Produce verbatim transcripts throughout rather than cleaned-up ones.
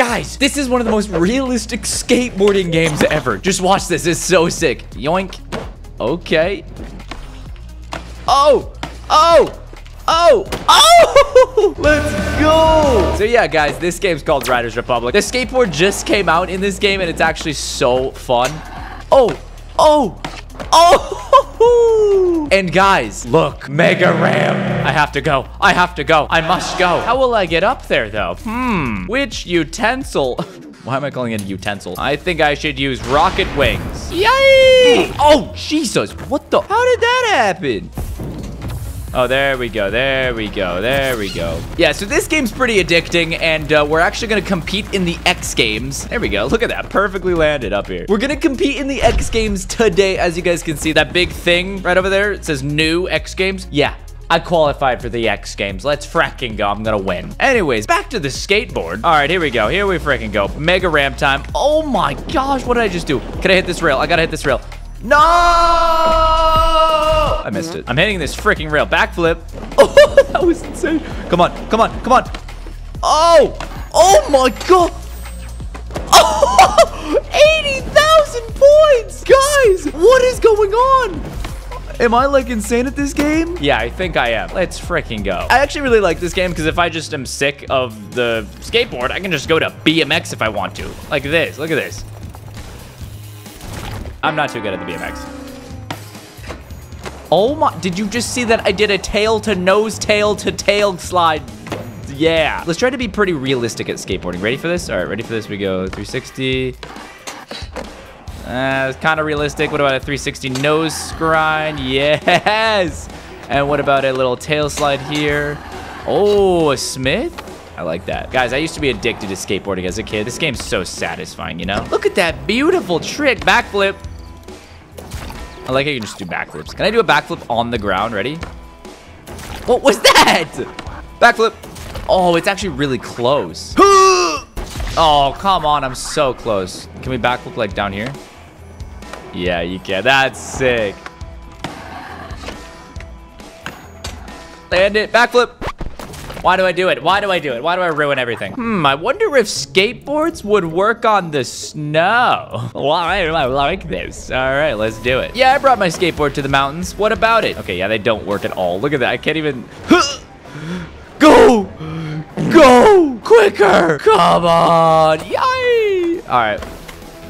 Guys, this is one of the most realistic skateboarding games ever. Just watch this. It's so sick. Yoink. Okay. Oh. Oh. Oh. Oh. Let's go. So, yeah, guys, this game's called Riders Republic. The skateboard just came out in this game, and it's actually so fun. Oh. Oh. Oh. And, guys, look. Mega ramp. I have to go. I have to go. I must go. How will I get up there, though? Hmm. Which utensil? Why am I calling it a utensil? I think I should use rocket wings. Yay! Oh, Jesus. What the? How did that happen? Oh, there we go. There we go. There we go. Yeah, so this game's pretty addicting, and uh, we're actually going to compete in the X Games. There we go. Look at that. Perfectly landed up here. We're going to compete in the X Games today. As you guys can see, that big thing right over there, it says new X Games. Yeah. I qualified for the X Games. Let's fracking go. I'm gonna win. Anyways, back to the skateboard. All right, here we go. Here we fracking go. Mega ramp time. Oh my gosh, what did I just do? Can I hit this rail? I gotta hit this rail. No! I missed it. I'm hitting this freaking rail. Backflip. Oh, that was insane. Come on, come on, come on. Oh, oh my god. Oh, eighty thousand points. Guys, what is going on? Am I, like, insane at this game? Yeah, I think I am. Let's freaking go. I actually really like this game because if I just am sick of the skateboard, I can just go to B M X if I want to. Like this. Look at this. I'm not too good at the B M X. Oh, my. Did you just see that I did a tail-to-nose, tail-to-tail slide? Yeah. Let's try to be pretty realistic at skateboarding. Ready for this? All right, ready for this. We go three sixty. Uh, it's kind of realistic. What about a three sixty nose grind? Yes! And what about a little tail slide here? Oh, a Smith? I like that. Guys, I used to be addicted to skateboarding as a kid. This game's so satisfying, you know? Look at that beautiful trick. Backflip. I like how you can just do backflips. Can I do a backflip on the ground? Ready? What was that? Backflip. Oh, it's actually really close. Oh, come on. I'm so close. Can we backflip, like, down here? Yeah, you can. That's sick. Land it. Backflip. Why do I do it? Why do I do it? Why do I ruin everything? Hmm, I wonder if skateboards would work on the snow. Why do I like this? All right, let's do it. Yeah, I brought my skateboard to the mountains. What about it? Okay, yeah, they don't work at all. Look at that. I can't even... Go! Go! Quicker! Come on! Yay! All right.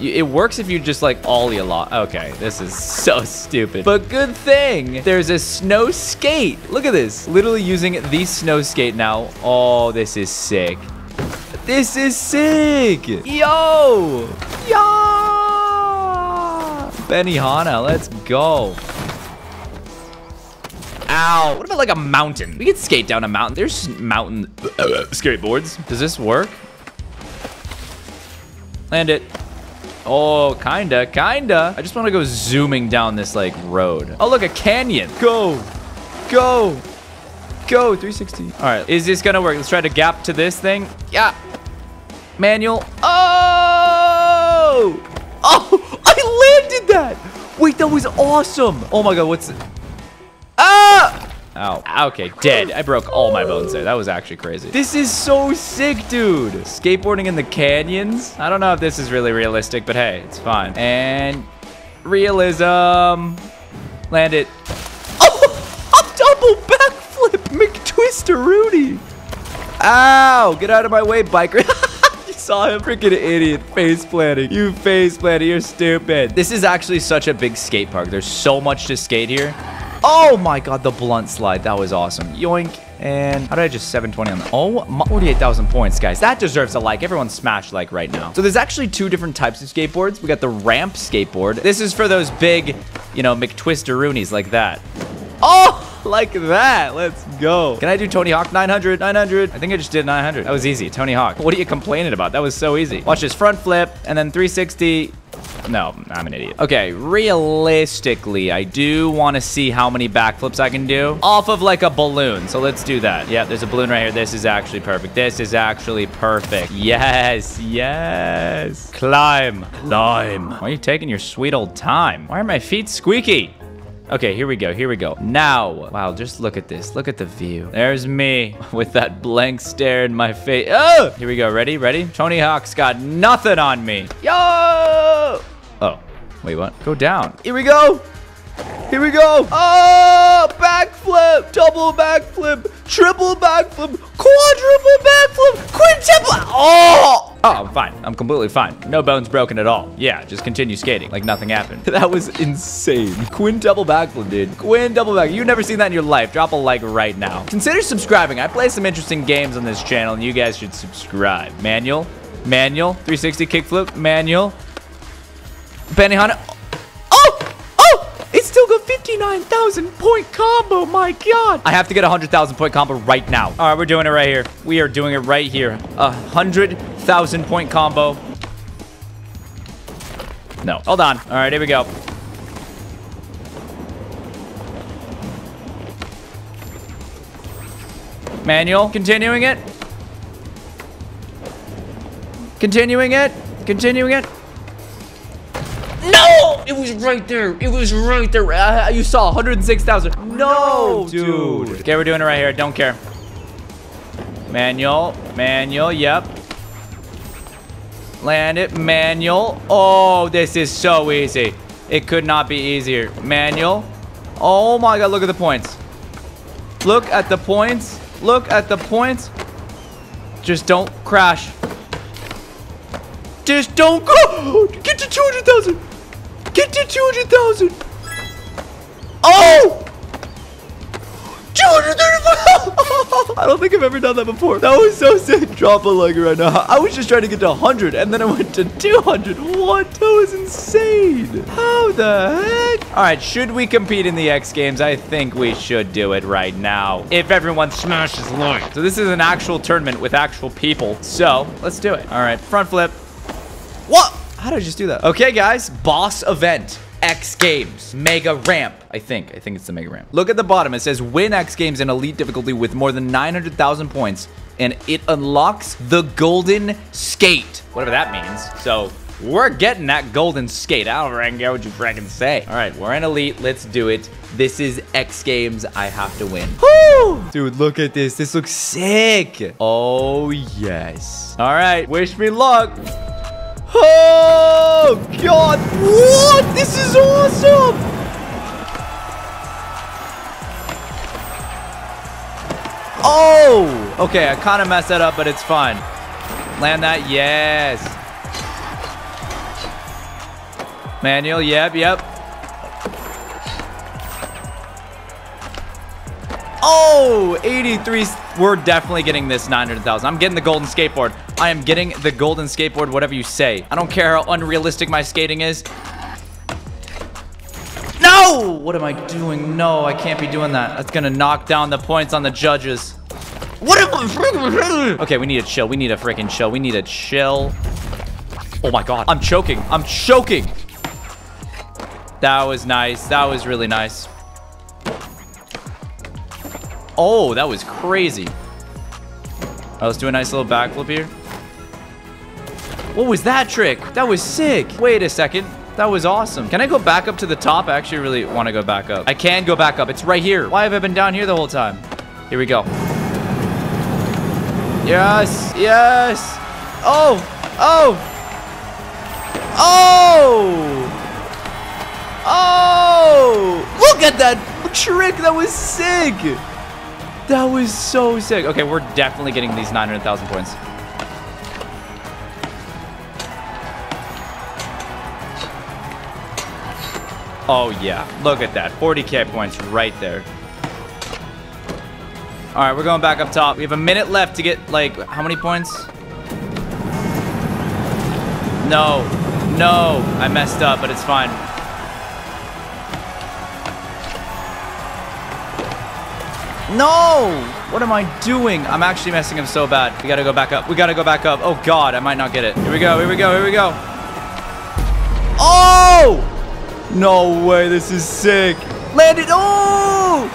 It works if you just, like, ollie a lot. Okay, this is so stupid. But good thing there's a snow skate. Look at this. Literally using the snow skate now. Oh, this is sick. This is sick. Yo! Yo! Benihana, let's go. Ow. What about, like, a mountain? We could skate down a mountain. There's mountain skateboards. Does this work? Land it. Oh, kinda, kinda. I just want to go zooming down this, like, road. Oh, look, a canyon. Go, go, go, three sixty. All right, is this gonna work? Let's try to gap to this thing. Yeah. Manual. Oh! Oh, I landed that. Wait, that was awesome. Oh, my God, what's... Ah! Ow. Okay, dead. I broke all my bones there. That was actually crazy. This is so sick, dude. Skateboarding in the canyons? I don't know if this is really realistic, but hey, it's fine. And realism. Land it. Oh! A double backflip! McTwister Rudy! Ow! Get out of my way, biker. Saw him. Freaking idiot. Face planting. You face planting. You're stupid. This is actually such a big skate park. There's so much to skate here. Oh my god, the blunt slide. That was awesome. Yoink. And how did I just seven twenty on the... Oh, my, forty-eight thousand points, guys. That deserves a like. Everyone smash like right now. So there's actually two different types of skateboards. We got the ramp skateboard. This is for those big, you know, McTwister-roonies like that. Oh! Like that. Let's go. Can I do Tony Hawk? nine hundred, nine hundred. I think I just did nine hundred. That was easy. Tony Hawk. What are you complaining about? That was so easy. Watch this front flip and then three sixty... No, I'm an idiot. Okay, realistically, I do want to see how many backflips I can do off of, like, a balloon. So let's do that. Yeah, there's a balloon right here. This is actually perfect. This is actually perfect. Yes, yes. Climb, climb. Why are you taking your sweet old time? Why are my feet squeaky? Okay, here we go, here we go. Now, wow, just look at this. Look at the view. There's me with that blank stare in my face. Oh, here we go. Ready, ready? Tony Hawk's got nothing on me. Yo! Oh, wait, what? Go down. Here we go. Here we go. Oh, backflip, double backflip, triple backflip, quadruple backflip, quintuple. Oh! Oh, I'm fine. I'm completely fine. No bones broken at all. Yeah, just continue skating like nothing happened. That was insane. Quintuple backflip, dude. Quintuple backflip. You've never seen that in your life. Drop a like right now. Consider subscribing. I play some interesting games on this channel, and you guys should subscribe. Manual. Manual. three sixty kickflip. Manual. Benihana. Oh! Oh! It's still got fifty-nine thousand point combo. My God. I have to get a one hundred thousand point combo right now. All right, we're doing it right here. We are doing it right here. A hundred... thousand point combo. No, hold on. All right, here we go. Manual, continuing it. Continuing it, continuing it. No, it was right there. It was right there. Uh, you saw one hundred six thousand. No, dude. dude. Okay, we're doing it right here. Don't care. Manual, manual, yep. Land it. Manual. Oh, this is so easy. It could not be easier. Manual. Oh, my God. Look at the points. Look at the points. Look at the points. Just don't crash. Just don't go. Get to two hundred thousand. Get to two hundred thousand. Oh. two hundred thirty-five! I don't think I've ever done that before. That was so sick. Drop a like right now. I was just trying to get to one hundred, and then I went to two hundred. What? That was insane. How the heck? All right, should we compete in the X Games? I think we should do it right now. If everyone smashes like. So this is an actual tournament with actual people. So let's do it. All right, front flip. What? How did I just do that? Okay, guys, boss event. X Games Mega Ramp. I think. I think it's the Mega Ramp. Look at the bottom. It says win X Games in elite difficulty with more than nine hundred thousand points, and it unlocks the golden skate. Whatever that means. So we're getting that golden skate. I don't care what you freaking say. All right, we're in elite. Let's do it. This is X Games. I have to win. Woo! Dude, look at this. This looks sick. Oh, yes. All right. Wish me luck. Oh, God. What? This is awesome. Oh, okay. I kind of messed that up, but it's fine. Land that. Yes. Manual. Yep, yep. Oh, eighty-three. We're definitely getting this nine hundred thousand. I'm getting the golden skateboard. I am getting the golden skateboard, whatever you say. I don't care how unrealistic my skating is. No! What am I doing? No, I can't be doing that. That's gonna knock down the points on the judges. What am I freaking... Okay, we need a chill. We need a freaking chill. We need a chill. Oh my God. I'm choking. I'm choking. That was nice. That was really nice. Oh, that was crazy. All right, let's do a nice little backflip here. What was that trick? That was sick. Wait a second. That was awesome. Can I go back up to the top? I actually really want to go back up. I can go back up. It's right here. Why have I been down here the whole time? Here we go. Yes. Yes. Oh. Oh. Oh. Oh. Look at that trick. That was sick. That was so sick. Okay, we're definitely getting these nine hundred thousand points. Oh, yeah. Look at that. forty K points right there. All right, we're going back up top. We have a minute left to get, like, how many points? No. No. I messed up, but it's fine. No! What am I doing? I'm actually messing him so bad. We gotta go back up. We gotta go back up. Oh, God. I might not get it. Here we go. Here we go. Here we go. Oh! No way. This is sick. Land it. Oh!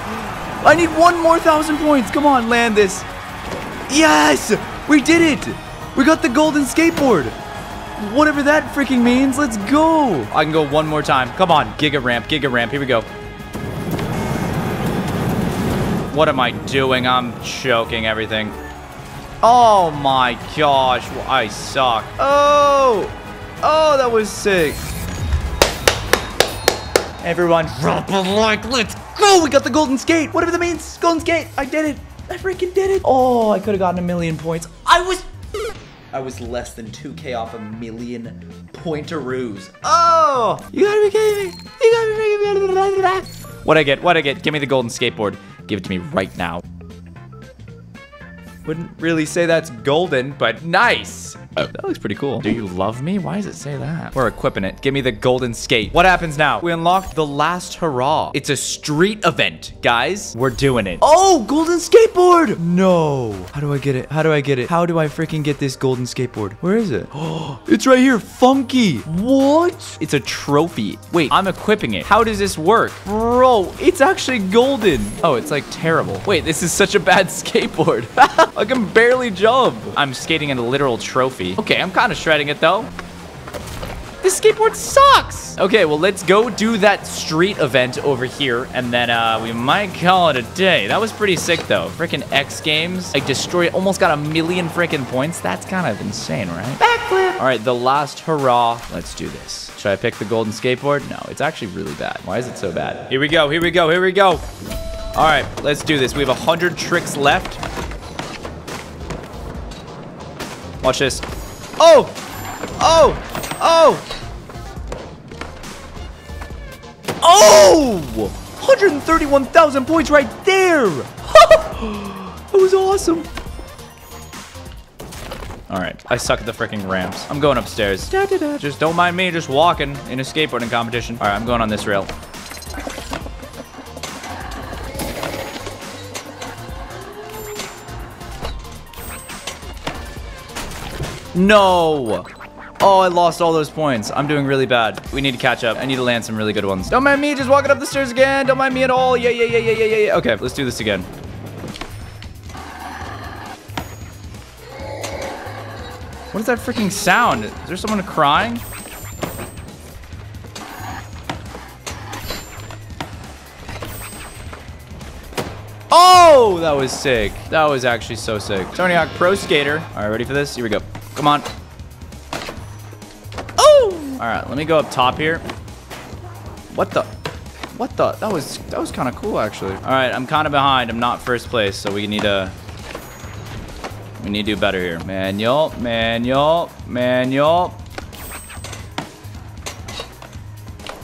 I need one more thousand points. Come on. Land this. Yes! We did it! We got the golden skateboard. Whatever that freaking means. Let's go. I can go one more time. Come on. Giga ramp. Giga ramp. Here we go. What am I doing? I'm choking everything. Oh my gosh, I suck. Oh! Oh, that was sick. Everyone, drop a like. Let's go! We got the golden skate. Whatever that means. Golden skate. I did it. I freaking did it. Oh, I could have gotten a million points. I was... I was less than two K off a million pointeroos. Oh! You gotta be kidding me. You gotta be freaking me. What'd I get? What'd I get? Give me the golden skateboard. Give it to me right now. Wouldn't really say that's golden, but nice. Oh, that looks pretty cool. Do you love me? Why does it say that? We're equipping it. Give me the golden skate. What happens now? We unlocked the last hurrah. It's a street event, guys. We're doing it. Oh, golden skateboard. No. How do I get it? How do I get it? How do I freaking get this golden skateboard? Where is it? Oh, it's right here. Funky. What? It's a trophy. Wait, I'm equipping it. How does this work? Bro, it's actually golden. Oh, it's like terrible. Wait, this is such a bad skateboard. I can barely jump. I'm skating in a literal trophy. Okay, I'm kind of shredding it, though. This skateboard sucks. Okay, well, let's go do that street event over here, and then uh, we might call it a day. That was pretty sick, though. Freaking X Games. I destroyed, almost got a million freaking points. That's kind of insane, right? Backflip. All right, the last hurrah. Let's do this. Should I pick the golden skateboard? No, it's actually really bad. Why is it so bad? Here we go, here we go, here we go. All right, let's do this. We have one hundred tricks left. Watch this. Oh! Oh! Oh! Oh! one hundred thirty-one thousand points right there! That was awesome. Alright, I suck at the freaking ramps. I'm going upstairs. Da, da, da. Just don't mind me just walking in a skateboarding competition. Alright, I'm going on this rail. No. Oh, I lost all those points. I'm doing really bad. We need to catch up. I need to land some really good ones. Don't mind me just walking up the stairs again. Don't mind me at all. Yeah, yeah, yeah, yeah, yeah, yeah. Okay, let's do this again. What is that freaking sound? Is there someone crying? Oh, that was sick. That was actually so sick. Tony Hawk Pro Skater. All right, ready for this? Here we go. Come on. Oh! All right, let me go up top here. What the? What the? That was that was kind of cool, actually. All right, I'm kind of behind. I'm not first place, so we need to we need to do better here. Manual, manual, manual.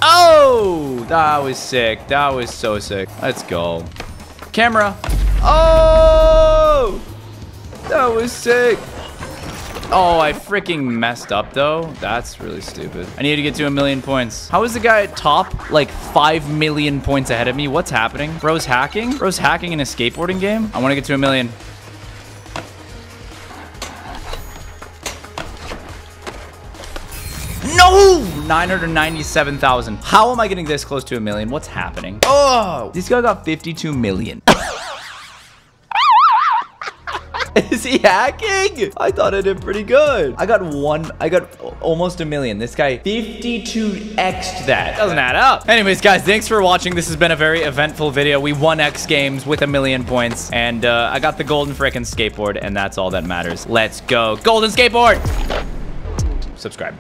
Oh! That was sick. That was so sick. Let's go. Camera. Oh! That was sick. Oh, I freaking messed up, though. That's really stupid. I need to get to a million points. How is the guy at top, like, five million points ahead of me? What's happening? Bro's hacking? Bro's hacking in a skateboarding game? I want to get to a million. No! nine hundred ninety-seven thousand. How am I getting this close to a million? What's happening? Oh! This guy got fifty-two million. Is he hacking? I thought I did pretty good. I got one. I got almost a million. This guy fifty-two X'd that. Doesn't add up. Anyways, guys, thanks for watching. This has been a very eventful video. We won X Games with a million points. And uh, I got the golden freaking skateboard. And that's all that matters. Let's go. Golden skateboard. Subscribe.